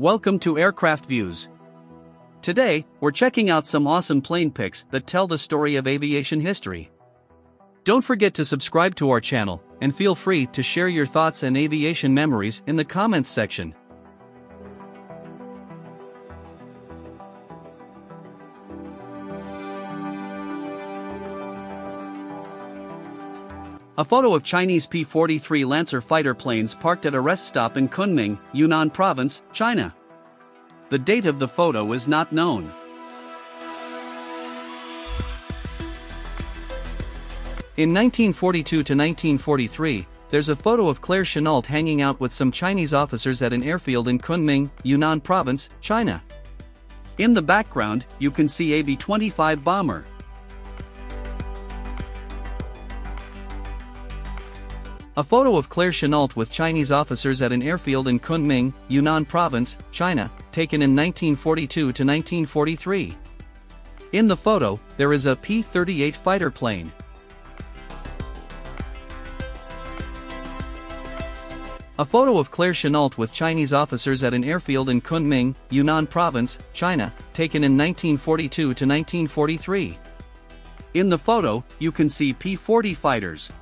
Welcome to Aircraft Views. Today, we're checking out some awesome plane pics that tell the story of aviation history. Don't forget to subscribe to our channel, and feel free to share your thoughts and aviation memories in the comments section. A photo of Chinese P-43 Lancer fighter planes parked at a rest stop in Kunming, Yunnan Province, China. The date of the photo is not known. In 1942 to 1943, there's a photo of Claire Chenault hanging out with some Chinese officers at an airfield in Kunming, Yunnan Province, China. In the background, you can see a B-25 bomber. A photo of Claire Chenault with Chinese officers at an airfield in Kunming, Yunnan Province, China, taken in 1942 to 1943. In the photo, there is a P-38 fighter plane. A photo of Claire Chenault with Chinese officers at an airfield in Kunming, Yunnan Province, China, taken in 1942 to 1943. In the photo, you can see P-40 fighters.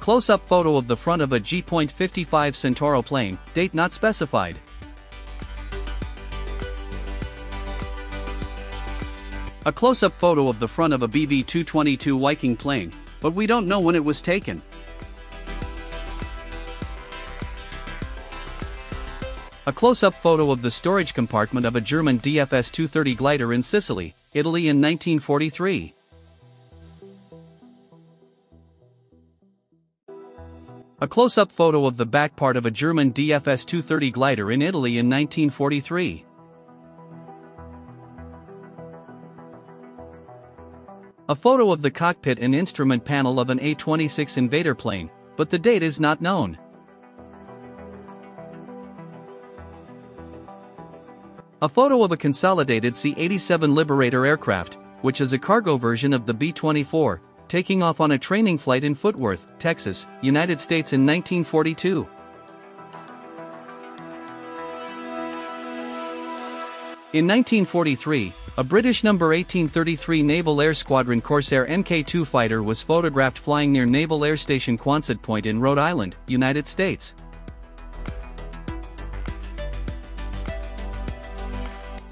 Close-up photo of the front of a G.55 Centauro plane, date not specified. A close-up photo of the front of a BV222 Viking plane, but we don't know when it was taken. A close-up photo of the storage compartment of a German DFS 230 glider in Sicily, Italy in 1943. A close-up photo of the back part of a German DFS 230 glider in Italy in 1943. A photo of the cockpit and instrument panel of an A-26 Invader plane, but the date is not known. A photo of a Consolidated C-87 Liberator aircraft, which is a cargo version of the B-24, taking off on a training flight in Fort Worth, Texas, United States in 1942. In 1943, a British No. 1833 Naval Air Squadron Corsair Mk II fighter was photographed flying near Naval Air Station Quonset Point in Rhode Island, United States.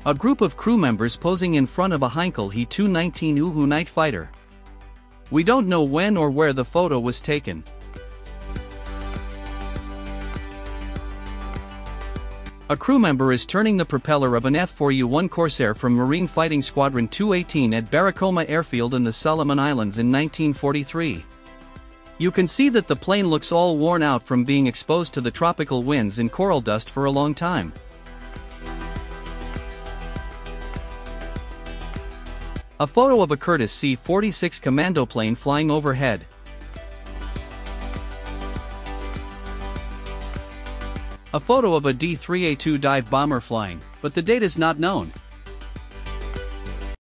A group of crew members posing in front of a Heinkel He-219 Uhu night fighter. We don't know when or where the photo was taken. A crew member is turning the propeller of an F4U1 Corsair from Marine Fighting Squadron 218 at Barracoma Airfield in the Solomon Islands in 1943. You can see that the plane looks all worn out from being exposed to the tropical winds and coral dust for a long time. A photo of a Curtiss C-46 Commando plane flying overhead. A photo of a D-3A2 dive bomber flying, but the date is not known.